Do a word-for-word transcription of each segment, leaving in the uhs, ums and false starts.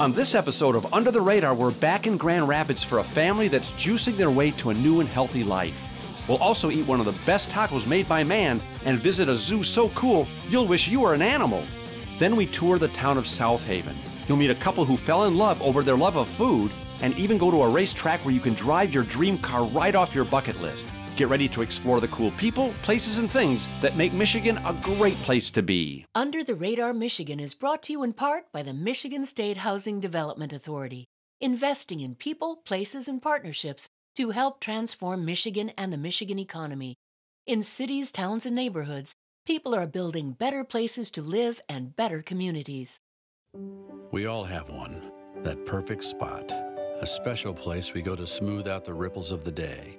On this episode of Under the Radar, we're back in Grand Rapids for a family that's juicing their way to a new and healthy life. We'll also eat one of the best tacos made by man and visit a zoo so cool, you'll wish you were an animal. Then we tour the town of South Haven. You'll meet a couple who fell in love over their love of food and even go to a racetrack where you can drive your dream car right off your bucket list. Get ready to explore the cool people, places, and things that make Michigan a great place to be. Under the Radar Michigan is brought to you in part by the Michigan State Housing Development Authority, investing in people, places, and partnerships to help transform Michigan and the Michigan economy. In cities, towns, and neighborhoods, people are building better places to live and better communities. We all have one, that perfect spot, a special place we go to smooth out the ripples of the day.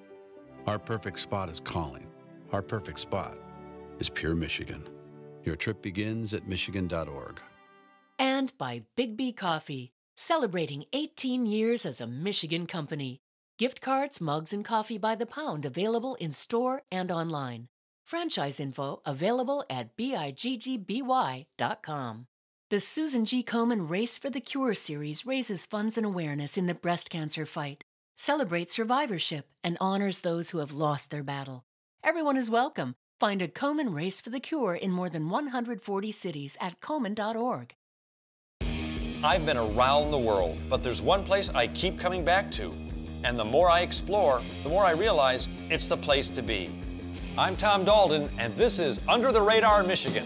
Our perfect spot is calling. Our perfect spot is pure Michigan. Your trip begins at michigan dot org. And by Biggby Coffee, celebrating eighteen years as a Michigan company. Gift cards, mugs, and coffee by the pound available in store and online. Franchise info available at biggby dot com. The Susan G. Komen Race for the Cure series raises funds and awareness in the breast cancer fight, celebrates survivorship, and honors those who have lost their battle. Everyone is welcome. Find a Komen Race for the Cure in more than one hundred forty cities at Komen dot org. I've been around the world, but there's one place I keep coming back to. And the more I explore, the more I realize it's the place to be. I'm Tom Dalton, and this is Under the Radar Michigan.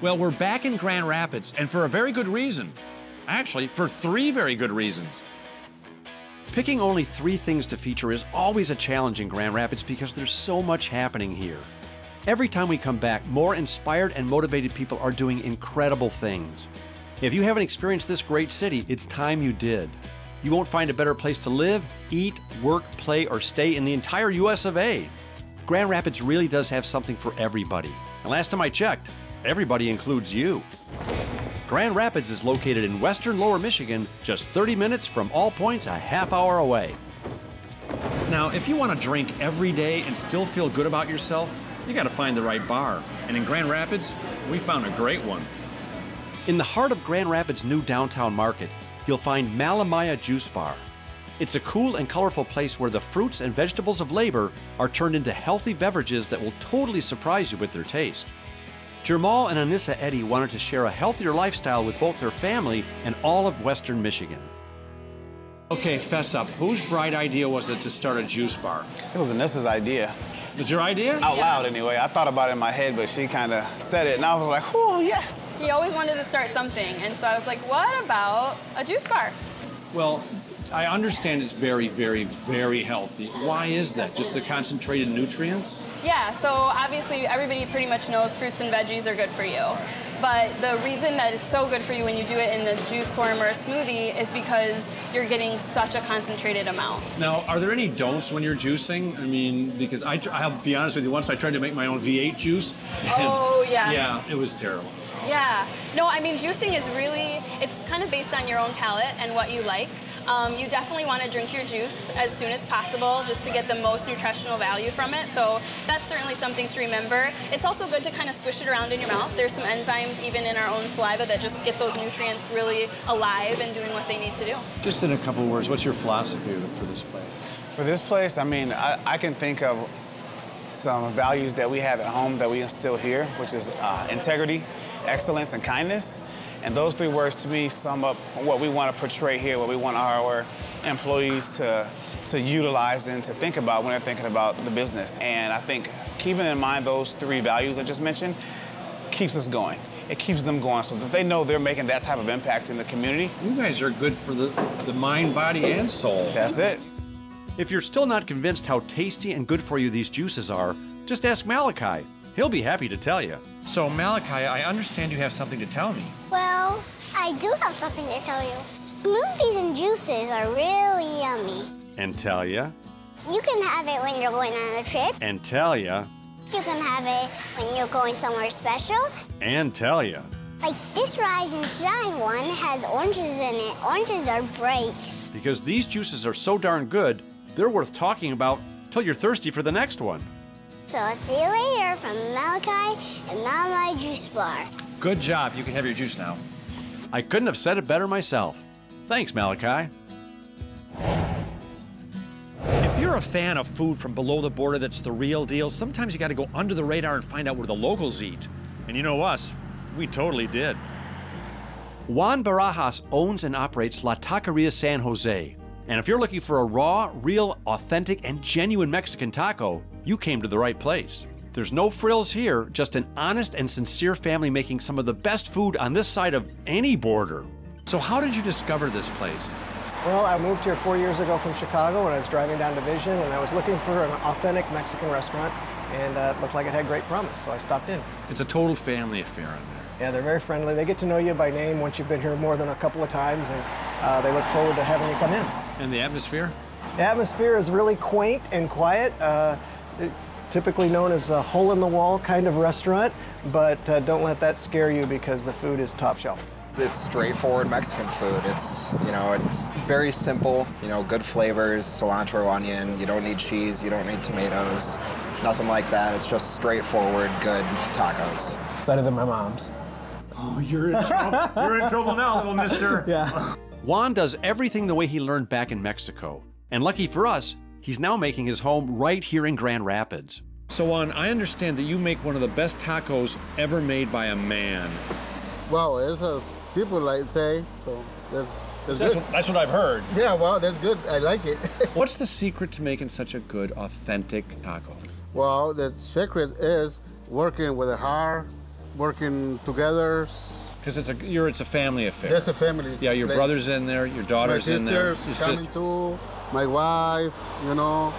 Well, we're back in Grand Rapids, and for a very good reason. Actually, for three very good reasons. Picking only three things to feature is always a challenge in Grand Rapids because there's so much happening here. Every time we come back, more inspired and motivated people are doing incredible things. If you haven't experienced this great city, it's time you did. You won't find a better place to live, eat, work, play, or stay in the entire U S of A. Grand Rapids really does have something for everybody. And last time I checked, everybody includes you. Grand Rapids is located in western Lower Michigan, just thirty minutes from All Points, a half hour away. Now, if you want to drink every day and still feel good about yourself, you got to find the right bar. And in Grand Rapids, we found a great one. In the heart of Grand Rapids' new downtown market, you'll find Malamiah Juice Bar. It's a cool and colorful place where the fruits and vegetables of labor are turned into healthy beverages that will totally surprise you with their taste. Jermal and Anissa Eddy wanted to share a healthier lifestyle with both their family and all of western Michigan. Okay, fess up. Whose bright idea was it to start a juice bar? It was Anissa's idea. It was your idea? Out loud, anyway. I thought about it in my head, but she kind of said it, and I was like, oh, yes. She always wanted to start something, and so I was like, what about a juice bar? Well, I understand it's very, very, very healthy. Why is that? Just the concentrated nutrients? Yeah, so obviously everybody pretty much knows fruits and veggies are good for you. But the reason that it's so good for you when you do it in the juice form or a smoothie is because you're getting such a concentrated amount. Now, are there any don'ts when you're juicing? I mean, because I, I'll be honest with you, once I tried to make my own V eight juice. And oh, yeah. Yeah, it was terrible. So. Yeah. No, I mean, juicing is really, it's kind of based on your own palate and what you like. Um, you definitely want to drink your juice as soon as possible just to get the most nutritional value from it. So that's certainly something to remember. It's also good to kind of swish it around in your mouth. There's some enzymes even in our own saliva that just get those nutrients really alive and doing what they need to do. Just in a couple of words, what's your philosophy for this place? For this place, I mean, I, I can think of some values that we have at home that we instill here, which is uh, integrity, excellence, and kindness. And those three words, to me, sum up what we want to portray here, what we want our employees to, to utilize and to think about when they're thinking about the business. And I think keeping in mind those three values I just mentioned keeps us going. It keeps them going so that they know they're making that type of impact in the community. You guys are good for the, the mind, body, and soul. That's it. If you're still not convinced how tasty and good for you these juices are, just ask Malachi. He'll be happy to tell you. So, Malachi, I understand you have something to tell me. Well, I do have something to tell you. Smoothies and juices are really yummy. And tell ya? You can have it when you're going on a trip. And tell ya? You can have it when you're going somewhere special. And tell ya? Like this Rise and Shine one has oranges in it. Oranges are bright. Because these juices are so darn good, they're worth talking about till you're thirsty for the next one. So I'll see you later from Malachi and Malamiah Juice Bar. Good job, you can have your juice now. I couldn't have said it better myself. Thanks, Malachi. If you're a fan of food from below the border that's the real deal, sometimes you gotta go under the radar and find out where the locals eat. And you know us, we totally did. Juan Barajas owns and operates La Taqueria San Jose. And if you're looking for a raw, real, authentic, and genuine Mexican taco, you came to the right place. There's no frills here, just an honest and sincere family making some of the best food on this side of any border. So how did you discover this place? Well, I moved here four years ago from Chicago, and I was driving down Division, and I was looking for an authentic Mexican restaurant, and uh, it looked like it had great promise, so I stopped in. It's a total family affair in there. Yeah, they're very friendly. They get to know you by name once you've been here more than a couple of times, and uh, they look forward to having you come in. And the atmosphere? The atmosphere is really quaint and quiet. Uh, it, typically known as a hole-in-the-wall kind of restaurant, but uh, don't let that scare you because the food is top shelf. It's straightforward Mexican food. It's, you know, it's very simple, you know, good flavors, cilantro, onion, you don't need cheese, you don't need tomatoes, nothing like that. It's just straightforward, good tacos. Better than my mom's. Oh, you're in trouble. You're in trouble now, little mister. Yeah. Juan does everything the way he learned back in Mexico. And lucky for us, he's now making his home right here in Grand Rapids. So, Juan, I understand that you make one of the best tacos ever made by a man. Well, there's a people like say, so that's, that's, that's good. What, that's what I've heard. Yeah, well, that's good. I like it. What's the secret to making such a good, authentic taco? Well, the secret is working with a heart, working together. Because it's a you're it's a family affair. It's a family. Yeah, your place. Brother's in there, your daughter's in there. My sister's coming too, my wife, you know,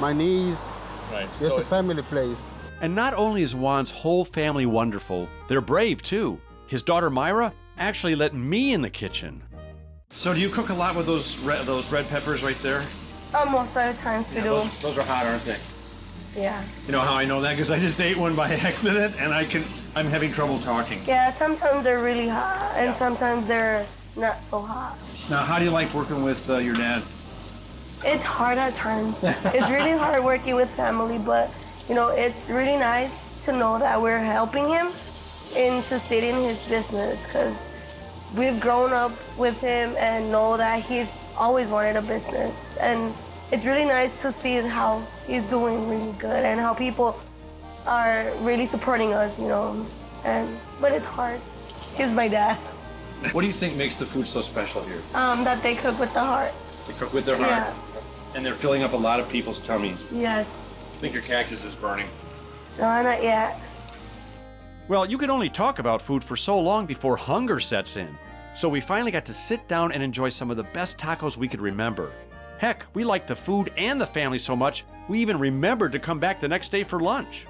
my niece. Right. It's so a family place. And not only is Juan's whole family wonderful, they're brave too. His daughter Myra actually let me in the kitchen. So do you cook a lot with those red, those red peppers right there? Oh, most of the time, we do. Those, those are hot, aren't they? Yeah. You know how I know that? Because I just ate one by accident, and I can. I'm having trouble talking. Yeah, sometimes they're really hot, and yeah. sometimes they're not so hot. Now, how do you like working with uh, your dad? It's hard at times. It's really hard working with family, but, you know, it's really nice to know that we're helping him in sustaining his business, because we've grown up with him and know that he's always wanted a business. And it's really nice to see how he's doing really good and how people are really supporting us, you know, and but it's hard. He's my dad. What do you think makes the food so special here? Um, that they cook with the heart. They cook with their heart. Yeah. And they're filling up a lot of people's tummies. Yes. I think your cactus is burning. No, not yet. Well, you can only talk about food for so long before hunger sets in. So we finally got to sit down and enjoy some of the best tacos we could remember. Heck, we liked the food and the family so much, we even remembered to come back the next day for lunch.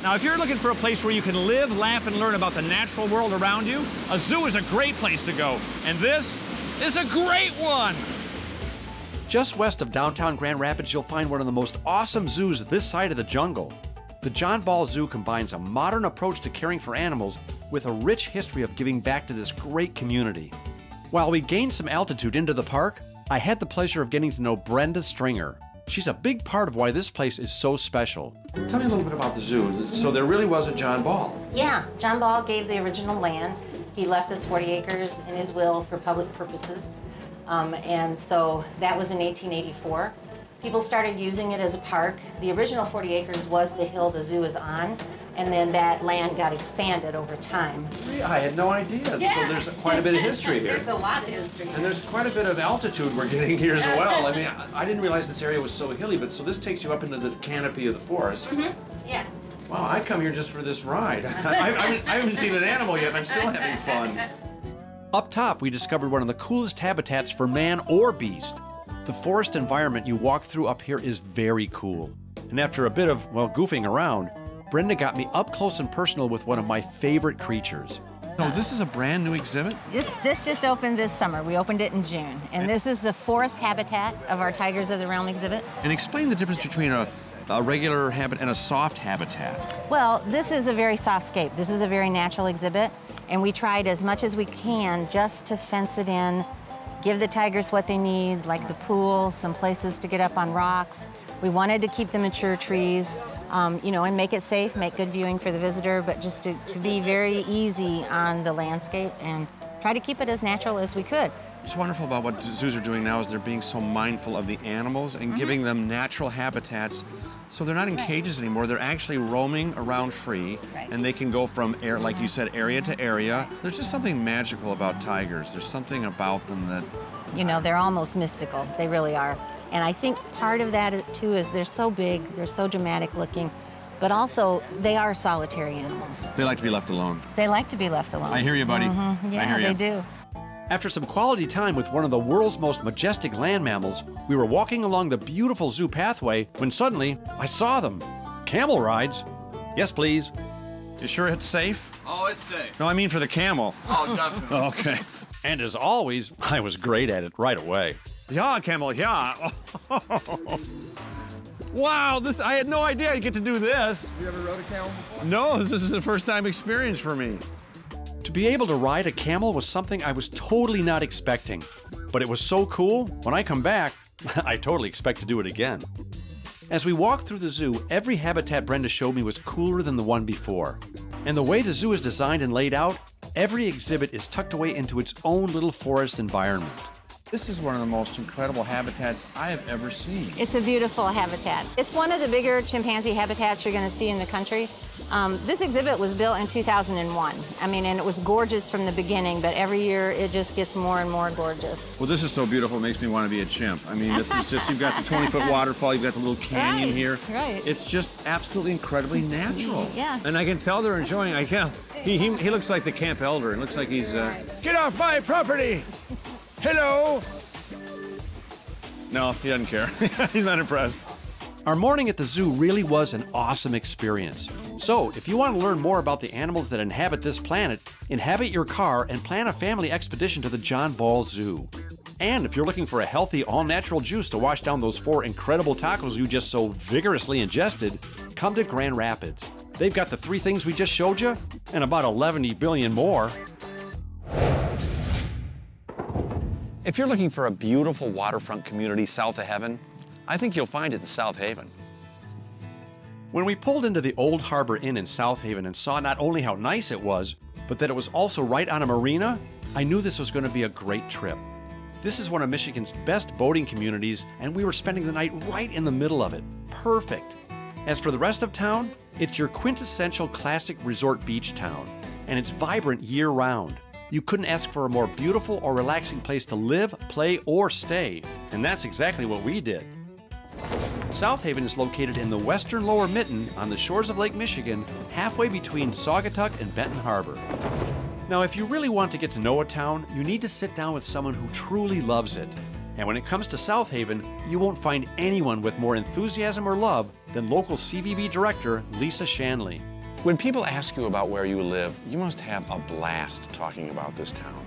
Now, if you're looking for a place where you can live, laugh, and learn about the natural world around you, a zoo is a great place to go. And this is a great one! Just west of downtown Grand Rapids, you'll find one of the most awesome zoos this side of the jungle. The John Ball Zoo combines a modern approach to caring for animals with a rich history of giving back to this great community. While we gained some altitude into the park, I had the pleasure of getting to know Brenda Stringer. She's a big part of why this place is so special. Tell me a little bit about the zoo. So there really was a John Ball. Yeah, John Ball gave the original land. He left us forty acres in his will for public purposes. Um, and so that was in eighteen eighty-four. People started using it as a park. The original forty acres was the hill the zoo is on, and then that land got expanded over time. I had no idea. Yeah. So there's quite a bit of history here. There's a lot of history here. And there's quite a bit of altitude we're getting here as well. I mean, I didn't realize this area was so hilly, but so this takes you up into the canopy of the forest. Mm-hmm. Yeah. Wow, I come here just for this ride. I, I, mean, I haven't seen an animal yet, and I'm still having fun. Up top, we discovered one of the coolest habitats for man or beast. The forest environment you walk through up here is very cool. And after a bit of, well, goofing around, Brenda got me up close and personal with one of my favorite creatures. Oh, this is a brand new exhibit? This this just opened this summer. We opened it in June. And this is the forest habitat of our Tigers of the Realm exhibit. And explain the difference between a a regular habitat and a soft habitat? Well, this is a very soft scape. This is a very natural exhibit, and we tried as much as we can just to fence it in, give the tigers what they need, like the pool, some places to get up on rocks. We wanted to keep the mature trees, um, you know, and make it safe, make good viewing for the visitor, but just to, to be very easy on the landscape and try to keep it as natural as we could. What's wonderful about what zoos are doing now is they're being so mindful of the animals and mm-hmm. giving them natural habitats. So they're not in right. cages anymore. They're actually roaming around free, right. and they can go from, air, like you said, area to area. Right. There's just something magical about tigers. There's something about them that... You know, they're almost mystical. They really are. And I think part of that, too, is they're so big, they're so dramatic looking, but also they are solitary animals. They like to be left alone. They like to be left alone. I hear you, buddy. Mm-hmm. Yeah, I hear you. They do. After some quality time with one of the world's most majestic land mammals, we were walking along the beautiful zoo pathway when suddenly I saw them. Camel rides? Yes, please. You sure it's safe? Oh, it's safe. No, I mean for the camel. Oh, definitely. Okay. And as always, I was great at it right away. Yeah, camel, yeah. Wow, this, I had no idea I'd get to do this. You ever rode a camel before? No, this is a first-time experience for me. To be able to ride a camel was something I was totally not expecting, but it was so cool, when I come back, I totally expect to do it again. As we walked through the zoo, every habitat Brenda showed me was cooler than the one before. And the way the zoo is designed and laid out, every exhibit is tucked away into its own little forest environment. This is one of the most incredible habitats I have ever seen. It's a beautiful habitat. It's one of the bigger chimpanzee habitats you're going to see in the country. Um, this exhibit was built in two thousand one. I mean, and it was gorgeous from the beginning, but every year it just gets more and more gorgeous. Well, this is so beautiful, it makes me want to be a chimp. I mean, this is just, you've got the twenty-foot waterfall, you've got the little canyon right, here. Right. It's just absolutely incredibly natural. Yeah. And I can tell they're enjoying it. Yeah, he, he, he looks like the camp elder. It looks like he's, uh, get off my property! Hello! No, he doesn't care. He's not impressed. Our morning at the zoo really was an awesome experience. So, if you want to learn more about the animals that inhabit this planet, inhabit your car and plan a family expedition to the John Ball Zoo. And if you're looking for a healthy, all-natural juice to wash down those four incredible tacos you just so vigorously ingested, come to Grand Rapids. They've got the three things we just showed you, and about eleven billion more. If you're looking for a beautiful waterfront community south of heaven, I think you'll find it in South Haven. When we pulled into the Old Harbor Inn in South Haven and saw not only how nice it was, but that it was also right on a marina, I knew this was going to be a great trip. This is one of Michigan's best boating communities, and we were spending the night right in the middle of it. Perfect. As for the rest of town, it's your quintessential classic resort beach town, and it's vibrant year-round. You couldn't ask for a more beautiful or relaxing place to live, play, or stay. And that's exactly what we did. South Haven is located in the western lower mitten on the shores of Lake Michigan, halfway between Saugatuck and Benton Harbor. Now, if you really want to get to know a town, you need to sit down with someone who truly loves it. And when it comes to South Haven, you won't find anyone with more enthusiasm or love than local C V B director Lisa Shanley. When people ask you about where you live, you must have a blast talking about this town.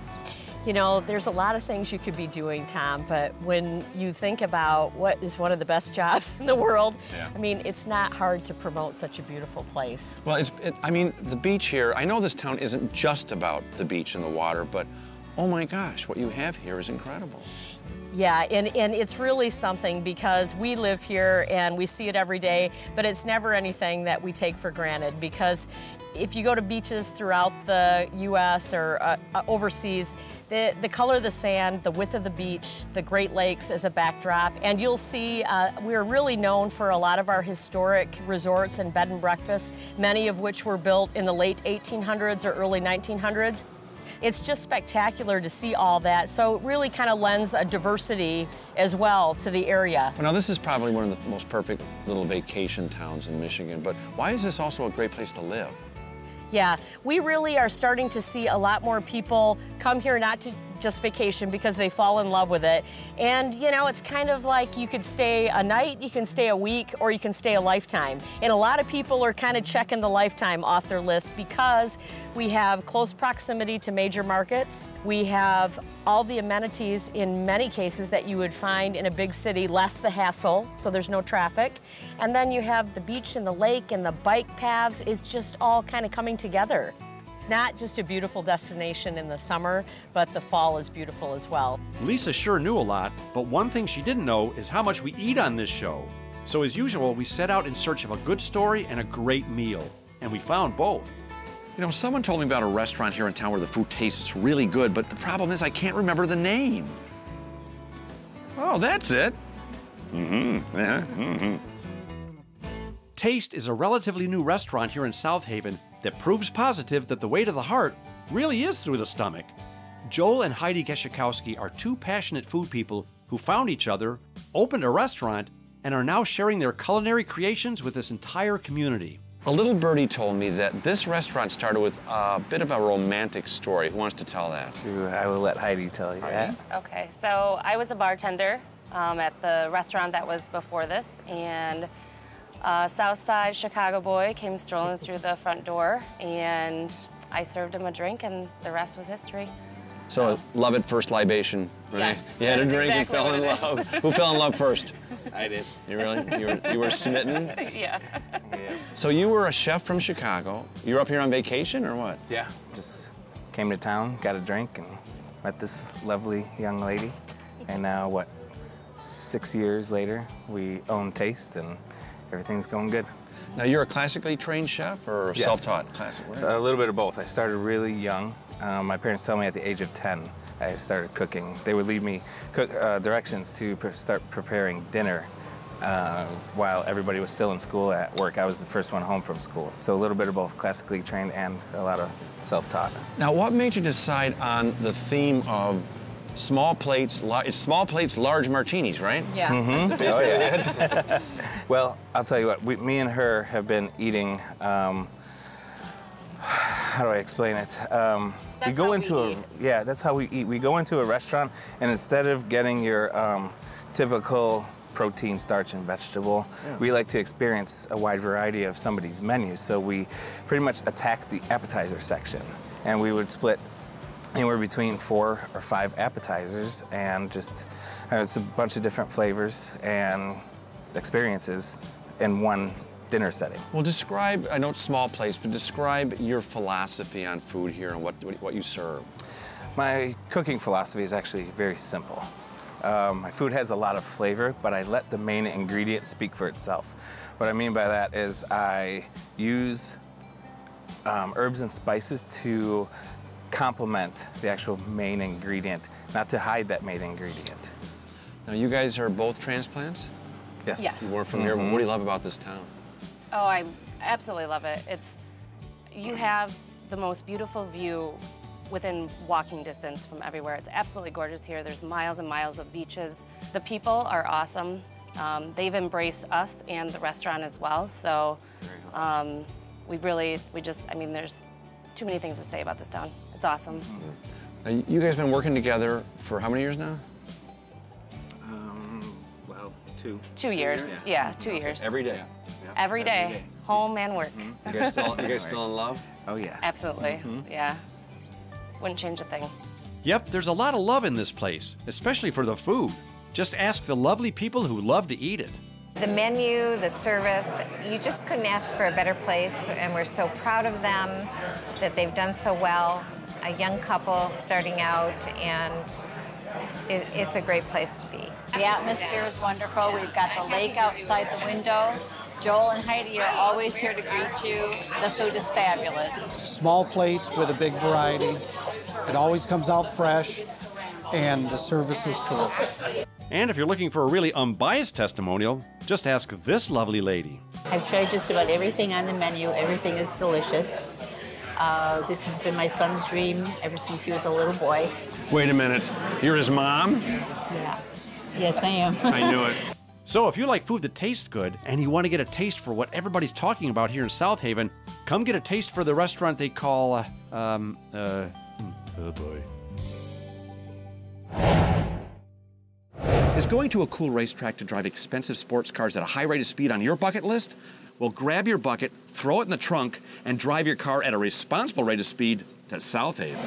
You know, there's a lot of things you could be doing, Tom, but when you think about what is one of the best jobs in the world, yeah. I mean, it's not hard to promote such a beautiful place. Well, it's, it, I mean, the beach here, I know this town isn't just about the beach and the water, but oh my gosh, what you have here is incredible. Yeah, and, and it's really something because we live here and we see it every day, but it's never anything that we take for granted because if you go to beaches throughout the U S or uh, overseas, the, the color of the sand, the width of the beach, the Great Lakes as a backdrop, and you'll see uh, we're really known for a lot of our historic resorts and bed and breakfasts, many of which were built in the late eighteen hundreds or early nineteen hundreds. It's just spectacular to see all that, so it really kind of lends a diversity as well to the area. Well, now, this is probably one of the most perfect little vacation towns in Michigan, but why is this also a great place to live? Yeah, we really are starting to see a lot more people come here not to just vacation because they fall in love with it. And you know, it's kind of like you could stay a night, you can stay a week, or you can stay a lifetime. And a lot of people are kind of checking the lifetime off their list because we have close proximity to major markets. We have all the amenities in many cases that you would find in a big city, less the hassle, so there's no traffic. And then you have the beach and the lake and the bike paths. It's just all kind of coming together. Not just a beautiful destination in the summer, but the fall is beautiful as well. Lisa sure knew a lot, but one thing she didn't know is how much we eat on this show. So as usual, we set out in search of a good story and a great meal, and we found both. You know, someone told me about a restaurant here in town where the food tastes really good, but the problem is I can't remember the name. Oh, that's it. Mm-hmm. Yeah. Mm-hmm. Taste is a relatively new restaurant here in South Haven that proves positive that the way to the heart really is through the stomach. Joel and Heidi Geshekowski are two passionate food people who found each other, opened a restaurant, and are now sharing their culinary creations with this entire community. A little birdie told me that this restaurant started with a bit of a romantic story. Who wants to tell that? Ooh, I will let Heidi tell you that. Okay, so I was a bartender um, at the restaurant that was before this, and uh, Southside Chicago boy came strolling through the front door, and I served him a drink, and the rest was history. So, love at first libation, right? Yes. You had a drink, exactly you fell in love. Who fell in love first? I did. You really? You were, you were smitten? Yeah. Yeah. So you were a chef from Chicago. You were up here on vacation or what? Yeah. Just came to town, got a drink, and met this lovely young lady. And now, what, six years later, we own Taste, and everything's going good. Now, you're a classically trained chef or yes. Self-taught? Classic. A little bit of both. I started really young. Um, my parents told me at the age of ten. I started cooking. They would leave me cook, uh, directions to pre start preparing dinner uh, while everybody was still in school at work. I was the first one home from school. So a little bit of both classically trained and a lot of self-taught. Now, what made you decide on the theme of small plates, small plates, large martinis, right? Yeah. Mm-hmm. Oh, yeah. Well, I'll tell you what, we, me and her have been eating, um, how do I explain it? Um, We go into a yeah. That's how we eat. We go into a restaurant, and instead of getting your um, typical protein, starch, and vegetable, yeah. we like to experience a wide variety of somebody's menu. So we pretty much attack the appetizer section, and we would split anywhere between four or five appetizers, and just uh, it's a bunch of different flavors and experiences in one dinner setting. Well, describe, I know it's small place, but describe your philosophy on food here and what, what you serve. My cooking philosophy is actually very simple. Um, my food has a lot of flavor, but I let the main ingredient speak for itself. What I mean by that is I use um, herbs and spices to complement the actual main ingredient, not to hide that main ingredient. Now, you guys are both transplants? Yes. Yes. We're from here. Mm-hmm. What do you love about this town? Oh, I absolutely love it. It's, you have the most beautiful view within walking distance from everywhere. It's absolutely gorgeous here. There's miles and miles of beaches. The people are awesome. Um, they've embraced us and the restaurant as well. So um, we really, we just, I mean, there's too many things to say about this town. It's awesome. Mm-hmm. Now, you guys have been working together for how many years now? Um, well, two. Two, two years. years, yeah, yeah two okay. years. Every day. Yep. Every, day, Every day, home and work. Mm-hmm. You guys still, you guys still in love? Oh yeah. Absolutely, mm-hmm. yeah. Wouldn't change a thing. Yep, there's a lot of love in this place, especially for the food. Just ask the lovely people who love to eat it. The menu, the service, you just couldn't ask for a better place, and we're so proud of them that they've done so well. A young couple starting out, and it, it's a great place to be. The atmosphere is wonderful. We've got the lake outside the window. Joel and Heidi are always here to greet you. The food is fabulous. Small plates with a big variety. It always comes out fresh, and the service is terrific. And if you're looking for a really unbiased testimonial, just ask this lovely lady. I've tried just about everything on the menu. Everything is delicious. Uh, this has been my son's dream ever since he was a little boy. Wait a minute. You're his mom? Yeah. Yes, I am. I knew it. So if you like food that tastes good and you want to get a taste for what everybody's talking about here in South Haven, come get a taste for the restaurant they call, uh, um, uh, oh boy. Is going to a cool racetrack to drive expensive sports cars at a high rate of speed on your bucket list? Well, grab your bucket, throw it in the trunk, and drive your car at a responsible rate of speed to South Haven.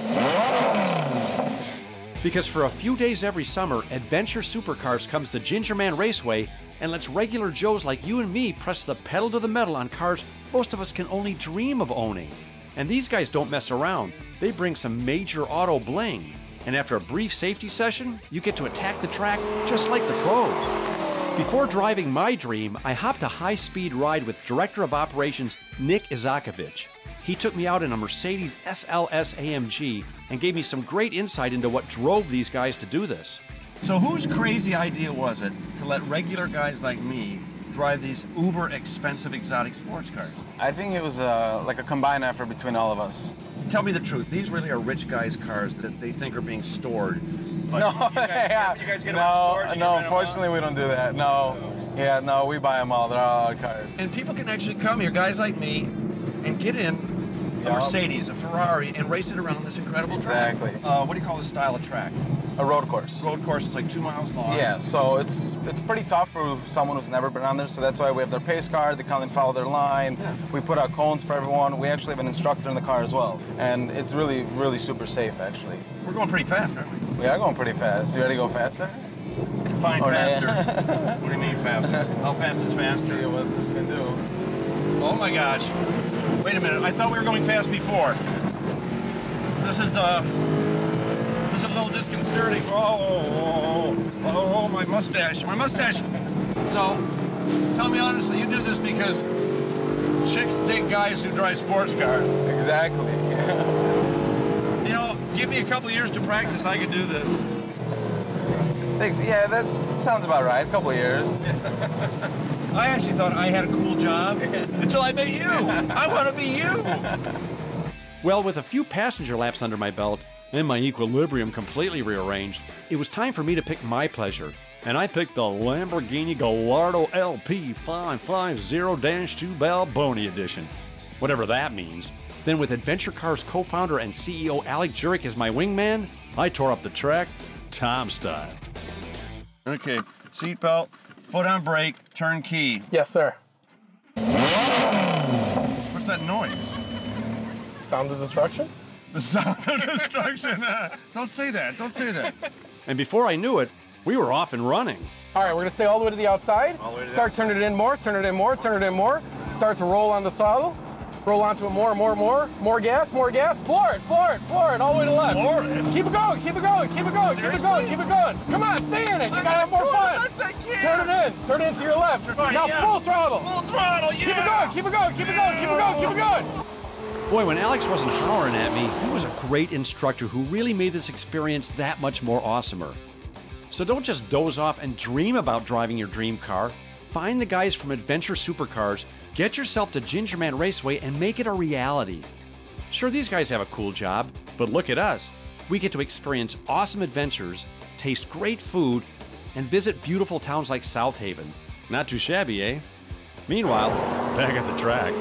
Because for a few days every summer, Adventure Supercars comes to Gingerman Raceway and lets regular Joes like you and me press the pedal to the metal on cars most of us can only dream of owning. And these guys don't mess around. They bring some major auto bling. And after a brief safety session, you get to attack the track just like the pros. Before driving my dream, I hopped a high-speed ride with Director of Operations Nick Izakovich. He took me out in a Mercedes S L S A M G and gave me some great insight into what drove these guys to do this. So whose crazy idea was it to let regular guys like me drive these uber expensive exotic sports cars? I think it was uh, like a combined effort between all of us. Tell me the truth, these really are rich guys' cars that they think are being stored. But no, you guys, yeah. you guys get no, them storage no unfortunately we don't do that. No. no, yeah, no, we buy them all, they're all our cars. And people can actually come here, guys like me, and get in a yep. Mercedes, a Ferrari, and race it around this incredible exactly. track. Exactly. Uh, what do you call this style of track? A road course. Road course, it's like two miles long. Yeah, so it's it's pretty tough for someone who's never been on there, so that's why we have their pace card, they come and follow their line, yeah. we put out cones for everyone, we actually have an instructor in the car as well, and it's really, really super safe, actually. We're going pretty fast, aren't we? We are going pretty fast. You ready to go faster? Define or faster. What do you mean faster? How fast is faster? Let's see what this can do. Oh my gosh. Wait a minute, I thought we were going fast before. This is, uh... It's a little disconcerting. Oh, oh, oh, oh, my mustache, my mustache. So, tell me honestly, you do this because chicks dig guys who drive sports cars. Exactly. You know, give me a couple years to practice, I could do this. Thanks. Yeah, that sounds about right. A couple years. I actually thought I had a cool job until I met you. I want to be you. Well, with a few passenger laps under my belt, and my equilibrium completely rearranged, it was time for me to pick my pleasure. And I picked the Lamborghini Gallardo L P five fifty dash two Balboni Edition. Whatever that means. Then with Adventure Cars co-founder and C E O Alec Jurek as my wingman, I tore up the track, Tom style. Okay, seatbelt, foot on brake, turn key. Yes, sir. What's that noise? Sound of destruction? The sound of destruction. Uh, don't say that, don't say that. And before I knew it, we were off and running. All right, we're gonna stay all the way to the outside. All the way to Start turning it in more, turn it in more, turn it in more. Start to roll on the throttle. Roll onto it more, more, more. More gas, more gas. Floor it, floor it, floor it, all the way to the left. Floor it? Keep it going, keep it going, keep it going, Seriously? keep it going, keep it going. Come on, stay in it, you gotta have more fun. Turn it in, turn it to your left. Right, now yeah. full throttle. Full throttle, yeah. Keep it going, keep it going, keep it going, keep it going, keep it going. Keep it going. Boy, when Alex wasn't hollering at me, he was a great instructor who really made this experience that much more awesomer. So don't just doze off and dream about driving your dream car. Find the guys from Adventure Supercars, get yourself to Gingerman Raceway, and make it a reality. Sure, these guys have a cool job, but look at us. We get to experience awesome adventures, taste great food, and visit beautiful towns like South Haven. Not too shabby, eh? Meanwhile, back at the track.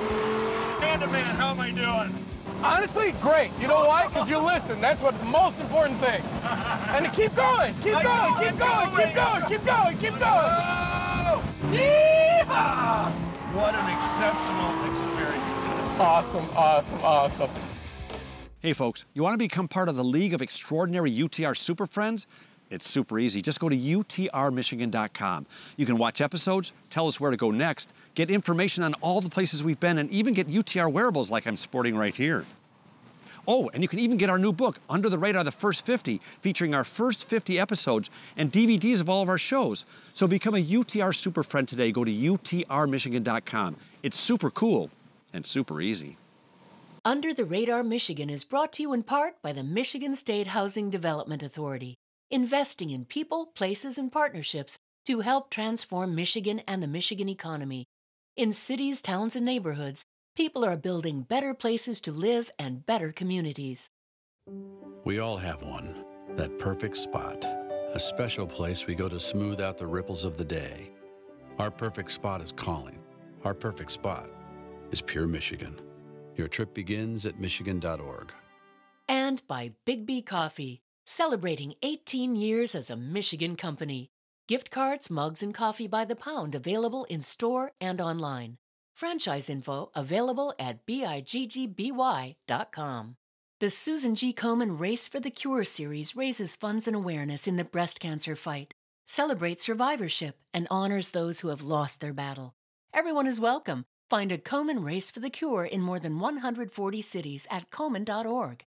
Man, how am I doing? Honestly, great. You know why? Because you listen. That's what the most important thing. And to keep going, keep going, know, keep going, going, keep going, keep going, keep going. Oh! Yeehaw! What an exceptional experience. Awesome, awesome, awesome. Hey, folks, you want to become part of the League of Extraordinary U T R Super Friends? It's super easy. Just go to U T R Michigan dot com. You can watch episodes, tell us where to go next, get information on all the places we've been, and even get U T R wearables like I'm sporting right here. Oh, and you can even get our new book, Under the Radar, The First fifty, featuring our first fifty episodes and D V Ds of all of our shows. So become a U T R Super Friend today. Go to U T R Michigan dot com. It's super cool and super easy. Under the Radar Michigan is brought to you in part by the Michigan State Housing Development Authority, investing in people, places, and partnerships to help transform Michigan and the Michigan economy. In cities, towns, and neighborhoods, people are building better places to live and better communities. We all have one, that perfect spot, a special place we go to smooth out the ripples of the day. Our perfect spot is calling. Our perfect spot is pure Michigan. Your trip begins at Michigan dot org. And by Biggby Coffee. Celebrating eighteen years as a Michigan company. Gift cards, mugs, and coffee by the pound available in store and online. Franchise info available at bigby dot com. The Susan G. Komen Race for the Cure series raises funds and awareness in the breast cancer fight, celebrates survivorship, and honors those who have lost their battle. Everyone is welcome. Find a Komen Race for the Cure in more than one hundred forty cities at komen dot org.